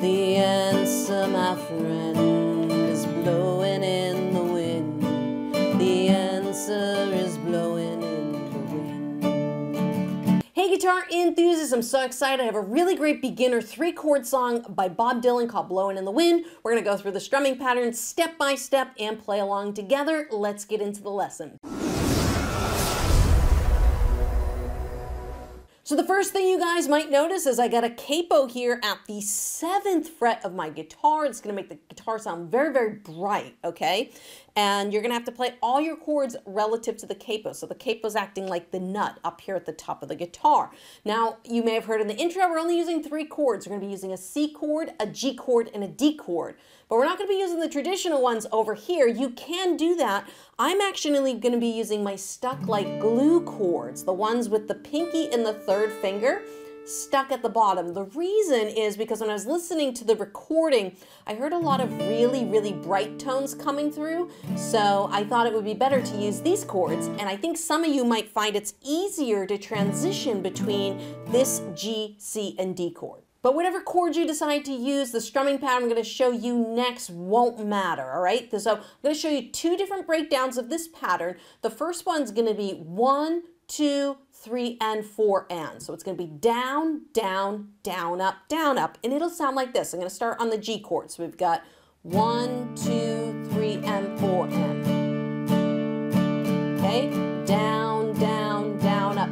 The answer, my friend, is blowing in the wind. The answer is blowing in the wind. Hey guitar enthusiasts, I'm so excited. I have a really great beginner 3-chord song by Bob Dylan called Blowin' In The Wind. We're gonna go through the strumming pattern step by step and play along together. Let's get into the lesson. So the first thing you guys might notice is I got a capo here at the 7th fret of my guitar. It's gonna make the guitar sound very, very bright, okay? And you're gonna have to play all your chords relative to the capo. So the capo's acting like the nut up here at the top of the guitar. Now, you may have heard in the intro, we're only using 3 chords. We're gonna be using a C chord, a G chord, and a D chord. But we're not gonna be using the traditional ones over here. You can do that. I'm actually gonna be using my stuck like glue chords, the ones with the pinky and the third finger stuck at the bottom. The reason is because when I was listening to the recording, I heard a lot of really, really bright tones coming through, so I thought it would be better to use these chords, and I think some of you might find it's easier to transition between this G, C, and D chord. But whatever chord you decide to use, the strumming pattern I'm going to show you next won't matter, all right? So I'm going to show you 2 different breakdowns of this pattern. The first one's going to be 1, 2, 3, and 4, and. So it's going to be down, down, down, up, and it'll sound like this. I'm going to start on the G chord. So we've got 1, 2, 3, and 4, and. Okay? Down, down, down, up.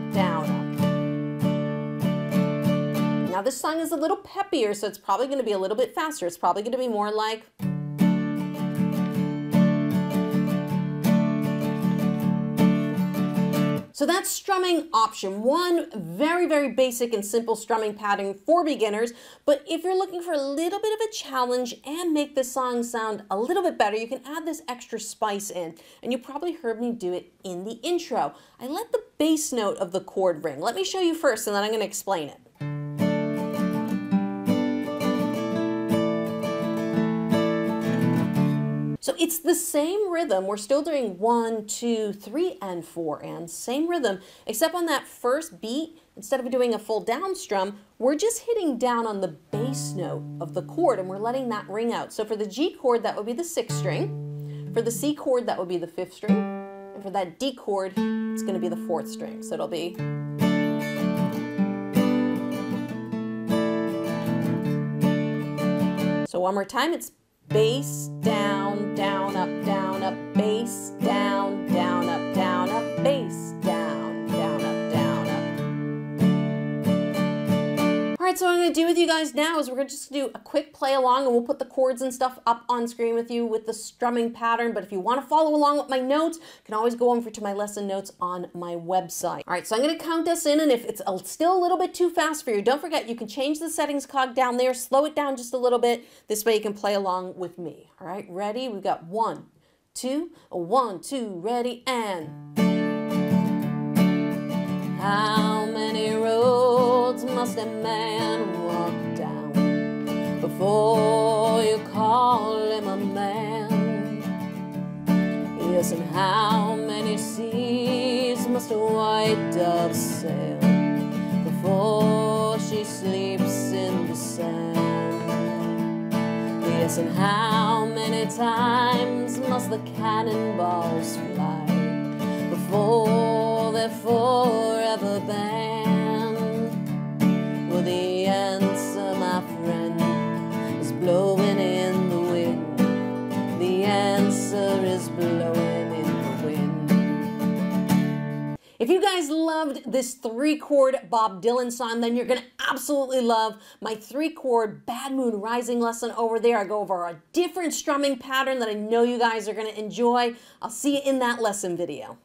Now this song is a little peppier, so it's probably going to be a little bit faster. It's probably going to be more like... So that's strumming option 1, very, very basic and simple strumming pattern for beginners. But if you're looking for a little bit of a challenge and make this song sound a little bit better, you can add this extra spice in. And you probably heard me do it in the intro. I let the bass note of the chord ring. Let me show you first, and then I'm going to explain it. So it's the same rhythm. We're still doing 1, 2, 3, and 4, and same rhythm, except on that first beat, instead of doing a full down strum, we're just hitting down on the bass note of the chord, and we're letting that ring out. So for the G chord, that would be the 6th string. For the C chord, that would be the 5th string. And for that D chord, it's gonna be the 4th string. So it'll be... So one more time, it's bass, down, up, bass, down, up, bass, down, up. All right, so what I'm gonna do with you guys now is we're gonna just do a quick play along, and we'll put the chords and stuff up on screen with you with the strumming pattern. But if you wanna follow along with my notes, you can always go over to my lesson notes on my website. All right, so I'm gonna count us in, and if it's still a little bit too fast for you, don't forget you can change the settings cog down there, slow it down just a little bit. This way you can play along with me. All right, ready? We've got 1, 2, 1, 2, ready, and. How many roads must a man walk down before you call him a man? Yes, and how many seas must a white dove sail before she sleeps in the sand? Yes, and how many times must the cannonballs fly before they're forever banned? Well, the answer, my friend, is blowing in the wind. The answer is blowing in the wind. If you guys loved this 3-chord Bob Dylan song, then you're gonna absolutely love my 3-chord Bad Moon Rising lesson over there. I go over a different strumming pattern that I know you guys are gonna enjoy. I'll see you in that lesson video.